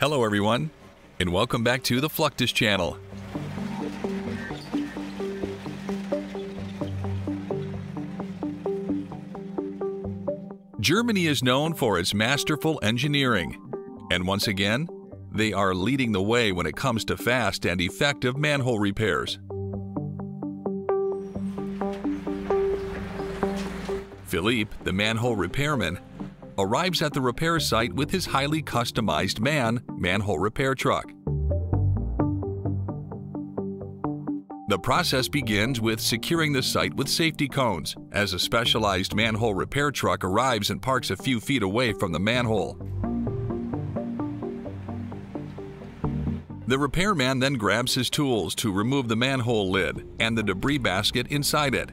Hello everyone, and welcome back to the Fluctus Channel. Germany is known for its masterful engineering, and once again, they are leading the way when it comes to fast and effective manhole repairs. Philippe, the manhole repairman, arrives at the repair site with his highly customized MAN manhole repair truck. The process begins with securing the site with safety cones, as a specialized manhole repair truck arrives and parks a few feet away from the manhole. The repairman then grabs his tools to remove the manhole lid and the debris basket inside it,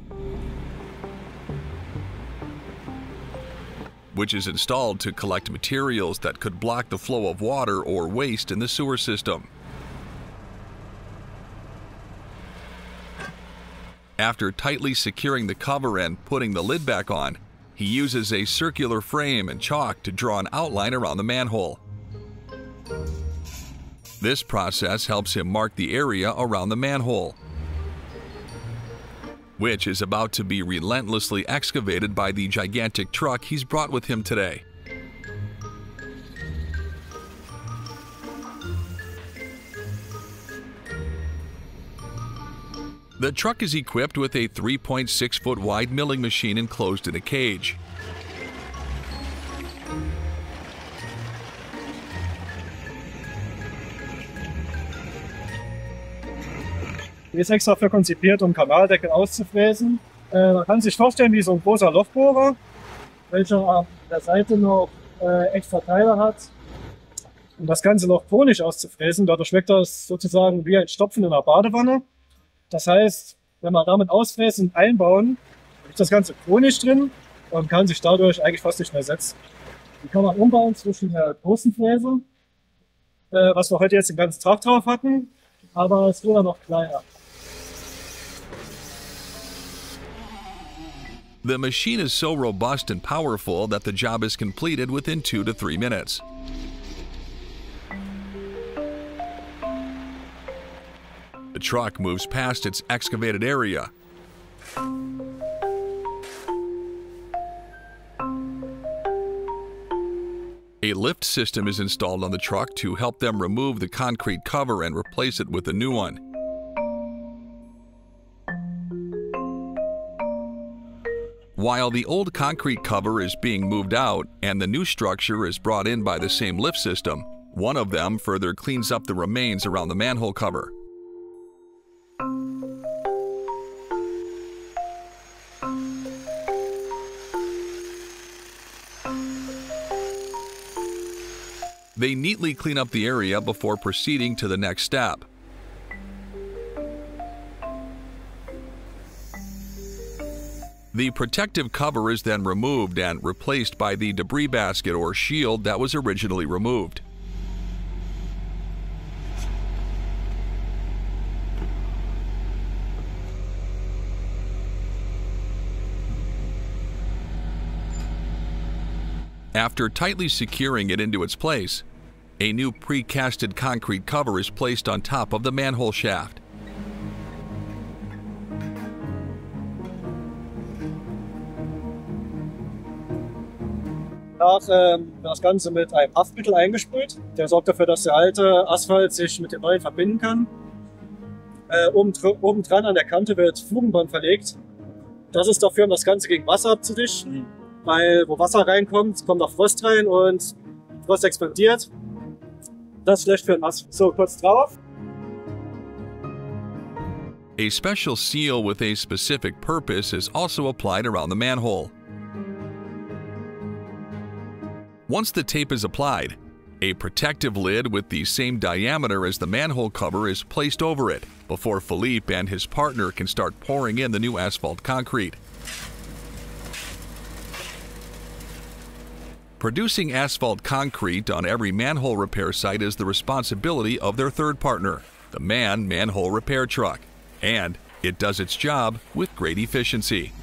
which is installed to collect materials that could block the flow of water or waste in the sewer system. After tightly securing the cover and putting the lid back on, he uses a circular frame and chalk to draw an outline around the manhole. This process helps him mark the area around the manhole, which is about to be relentlessly excavated by the gigantic truck he's brought with him today. The truck is equipped with a 3.6-foot wide milling machine enclosed in a cage. Die ist extra dafür konzipiert, um Kanaldecken auszufräsen. Man kann sich vorstellen, wie so ein großer Lochbohrer, welcher an der Seite noch extra Teile hat, um das ganze Loch conisch auszufräsen. Dadurch wirkt das sozusagen wie ein Stopfen in einer Badewanne. Das heißt, wenn man damit ausfräsen und einbauen, ist das Ganze conisch drin und kann sich dadurch eigentlich fast nicht mehr setzen. Die kann man umbauen zwischen der großen Fräse, was wir heute jetzt den ganzen Tag drauf hatten, aber es wurde noch kleiner. The machine is so robust and powerful that the job is completed within 2 to 3 minutes. The truck moves past its excavated area, a lift system is installed on the truck to help them remove the concrete cover and replace it with a new one. While the old concrete cover is being moved out and the new structure is brought in by the same lift system, one of them further cleans up the remains around the manhole cover. They neatly clean up the area before proceeding to the next step. The protective cover is then removed and replaced by the debris basket or shield that was originally removed. After tightly securing it into its place, a new precasted concrete cover is placed on top of the manhole shaft. Das Ganze mit einem Haftmittel eingesprüht. Der sorgt dafür, dass der alte Asphalt sich mit dem neuen verbinden kann. Obendran an der Kante wird Fugenband verlegt. Das ist dafür, um das Ganze gegen Wasser abzudichten, weil wo Wasser reinkommt, kommt auch Frost rein und Frost expandiert. Das ist schlecht für den Asphalt. So, kurz drauf. A special seal with a specific purpose is also applied around the manhole. Once the tape is applied, a protective lid with the same diameter as the manhole cover is placed over it before Philippe and his partner can start pouring in the new asphalt concrete. Producing asphalt concrete on every manhole repair site is the responsibility of their third partner, the MAN manhole repair truck, and it does its job with great efficiency.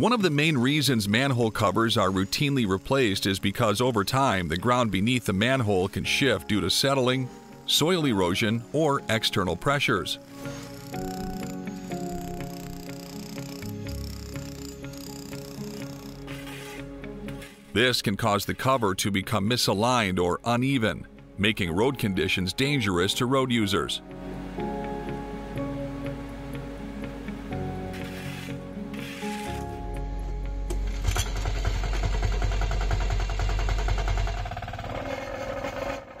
One of the main reasons manhole covers are routinely replaced is because over time the ground beneath the manhole can shift due to settling, soil erosion, or external pressures. This can cause the cover to become misaligned or uneven, making road conditions dangerous to road users.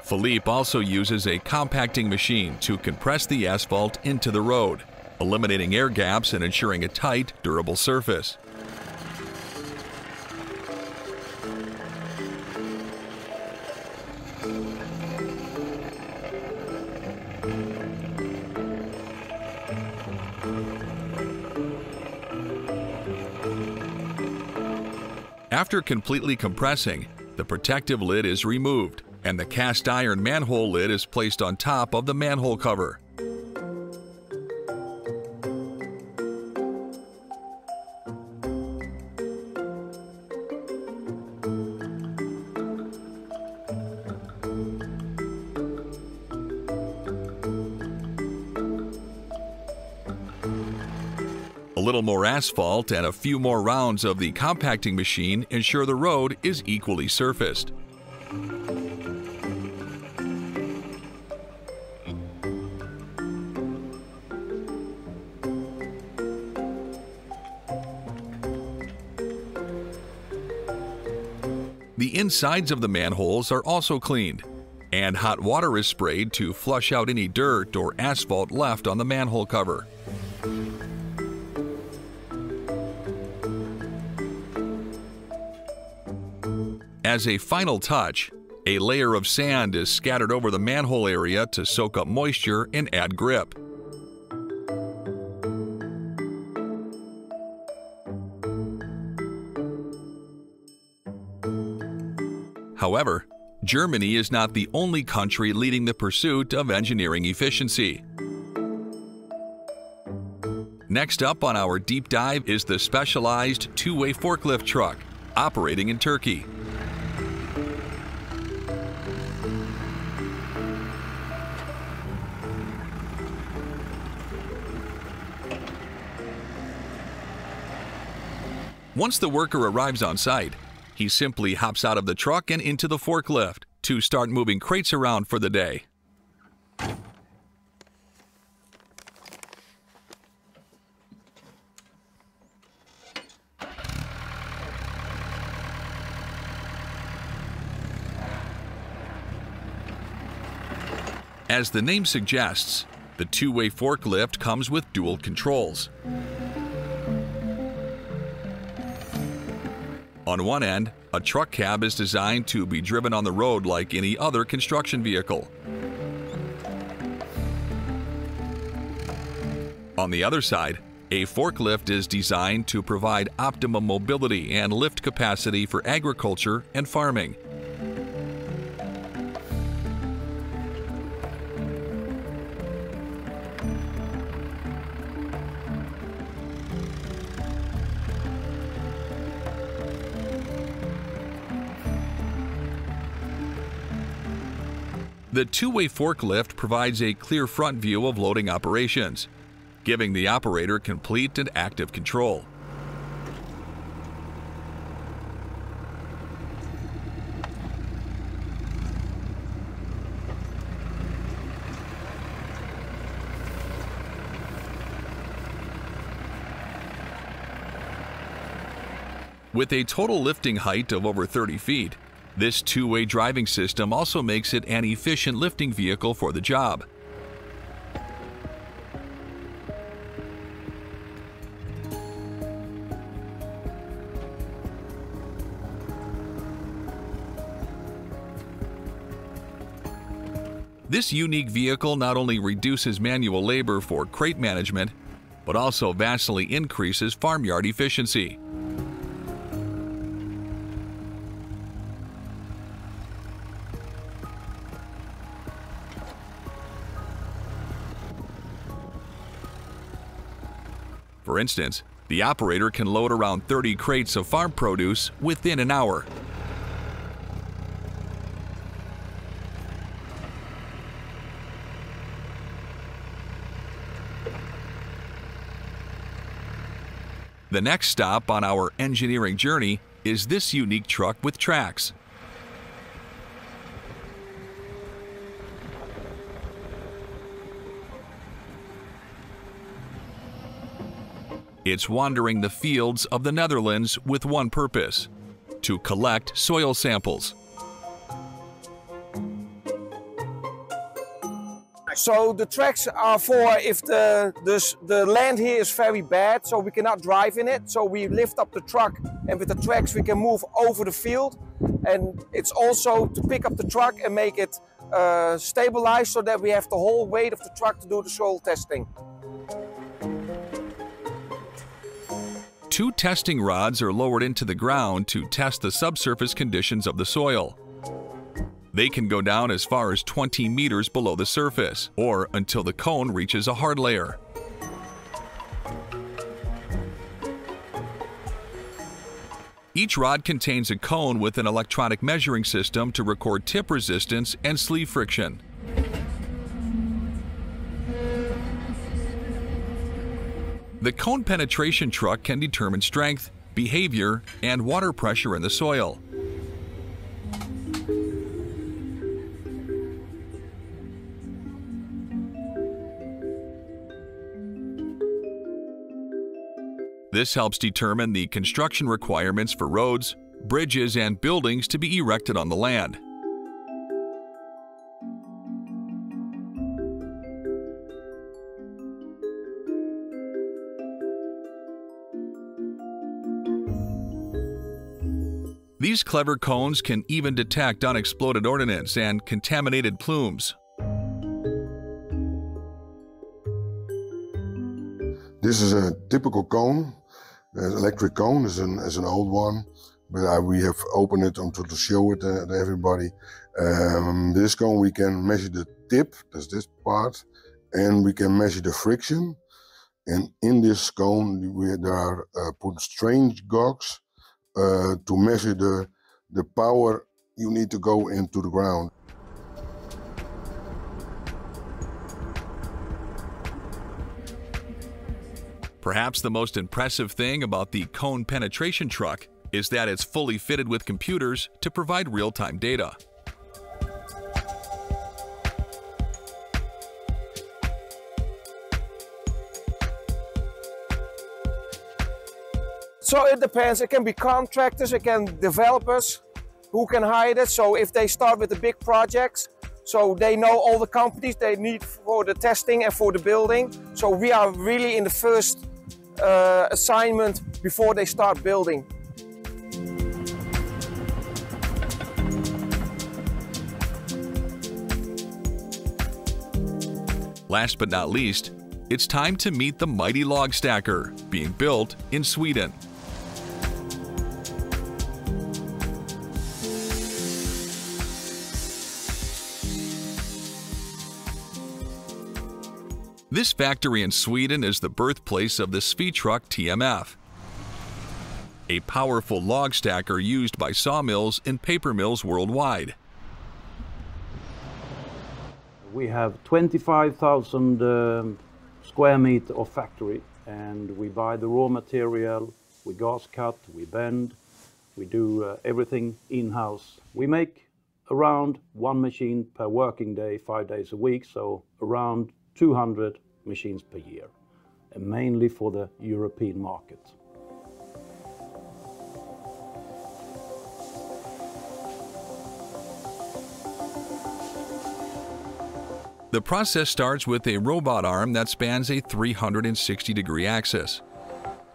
Philippe also uses a compacting machine to compress the asphalt into the road, eliminating air gaps and ensuring a tight, durable surface. After completely compressing, the protective lid is removed, and the cast iron manhole lid is placed on top of the manhole cover. A little more asphalt and a few more rounds of the compacting machine ensure the road is equally surfaced. The insides of the manholes are also cleaned, and hot water is sprayed to flush out any dirt or asphalt left on the manhole cover. As a final touch, a layer of sand is scattered over the manhole area to soak up moisture and add grip. However, Germany is not the only country leading the pursuit of engineering efficiency. Next up on our deep dive is the specialized two-way forklift truck operating in Turkey. Once the worker arrives on site, he simply hops out of the truck and into the forklift to start moving crates around for the day. As the name suggests, the two-way forklift comes with dual controls. On one end, a truck cab is designed to be driven on the road like any other construction vehicle. On the other side, a forklift is designed to provide optimum mobility and lift capacity for agriculture and farming. The two-way forklift provides a clear front view of loading operations, giving the operator complete and active control. With a total lifting height of over 30 feet, this two-way driving system also makes it an efficient lifting vehicle for the job. This unique vehicle not only reduces manual labor for crate management, but also vastly increases farmyard efficiency. For instance, The operator can load around 30 crates of farm produce within an hour. The next stop on our engineering journey is this unique truck with tracks. It's wandering the fields of the Netherlands with one purpose: to collect soil samples. So the tracks are for if the land here is very bad, so we cannot drive in it. So we lift up the truck, and with the tracks we can move over the field. And it's also to pick up the truck and make it stabilized so that we have the whole weight of the truck to do the soil testing. 2 testing rods are lowered into the ground to test the subsurface conditions of the soil. They can go down as far as 20 meters below the surface, or until the cone reaches a hard layer. Each rod contains a cone with an electronic measuring system to record tip resistance and sleeve friction. The cone penetration truck can determine strength, behavior, and water pressure in the soil. This helps determine the construction requirements for roads, bridges, and buildings to be erected on the land. These clever cones can even detect unexploded ordnance and contaminated plumes. This is a typical cone. An electric cone is an old one, but we have opened it to show it to everybody. This cone we can measure the tip, that's this part, and we can measure the friction. And in this cone there are put strange gauges to measure the power you need to go into the ground. Perhaps the most impressive thing about the cone penetration truck is that it's fully fitted with computers to provide real-time data. So it depends. It can be contractors, it can developers who can hire it. So if they start with the big projects, so they know all the companies they need for the testing and for the building. So we are really in the first assignment before they start building. Last but not least, it's time to meet the mighty log stacker being built in Sweden. This factory in Sweden is the birthplace of the Svetruck TMF, a powerful log stacker used by sawmills and paper mills worldwide. We have 25,000 square meter of factory, and we buy the raw material, we gas cut, we bend, we do everything in-house. We make around 1 machine per working day, 5 days a week, so around 200 machines per year, and mainly for the European market. The process starts with a robot arm that spans a 360-degree axis,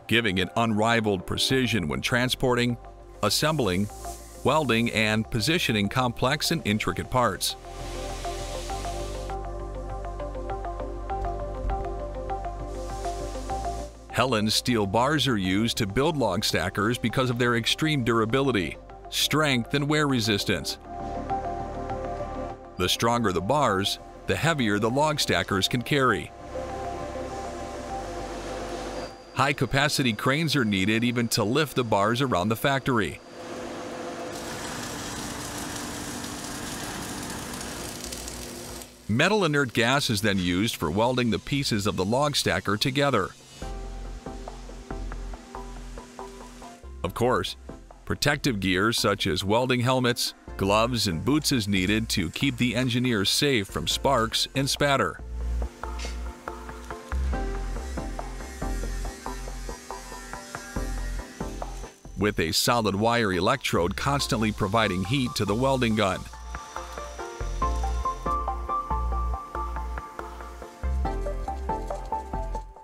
giving it unrivaled precision when transporting, assembling, welding, and positioning complex and intricate parts. Helen's steel bars are used to build log stackers because of their extreme durability, strength, and wear resistance. The stronger the bars, the heavier the log stackers can carry. High-capacity cranes are needed even to lift the bars around the factory. Metal inert gas is then used for welding the pieces of the log stacker together. Of course, protective gear such as welding helmets, gloves, and boots is needed to keep the engineers safe from sparks and spatter. With a solid wire electrode constantly providing heat to the welding gun.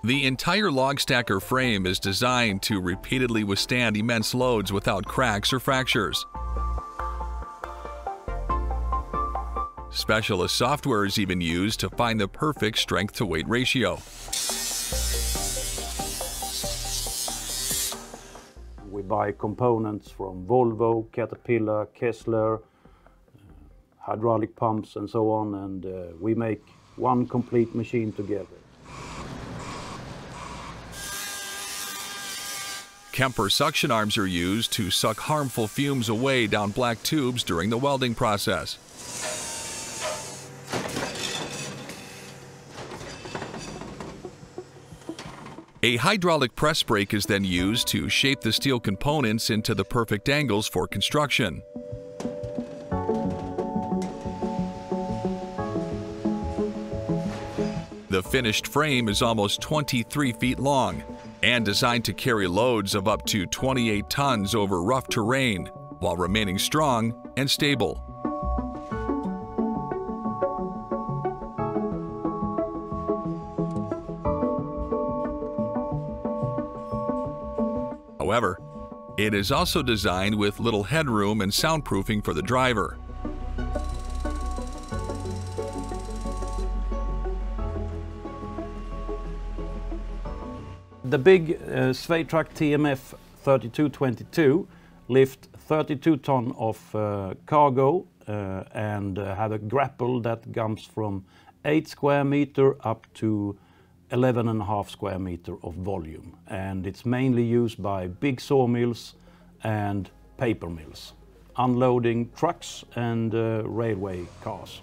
The entire log stacker frame is designed to repeatedly withstand immense loads without cracks or fractures. Specialist software is even used to find the perfect strength-to-weight ratio. We buy components from Volvo, Caterpillar, Kessler, hydraulic pumps and so on, and we make one complete machine together. Kemper suction arms are used to suck harmful fumes away down black tubes during the welding process. A hydraulic press brake is then used to shape the steel components into the perfect angles for construction. The finished frame is almost 23 feet long and designed to carry loads of up to 28 tons over rough terrain while remaining strong and stable. However, it is also designed with little headroom and soundproofing for the driver. The big Svetruck TMF 3222 lift 32 ton of cargo and have a grapple that comes from 8 square meter up to 11.5 square meter of volume. And it's mainly used by big sawmills and paper mills, unloading trucks and railway cars.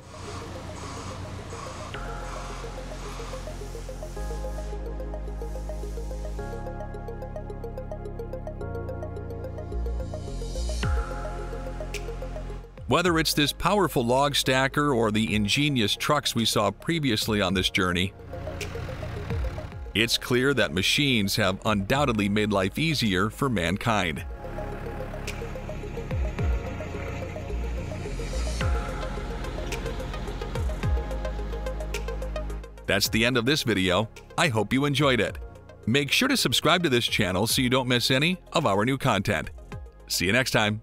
Whether it's this powerful log stacker or the ingenious trucks we saw previously on this journey, it's clear that machines have undoubtedly made life easier for mankind. That's the end of this video. I hope you enjoyed it. Make sure to subscribe to this channel so you don't miss any of our new content. See you next time.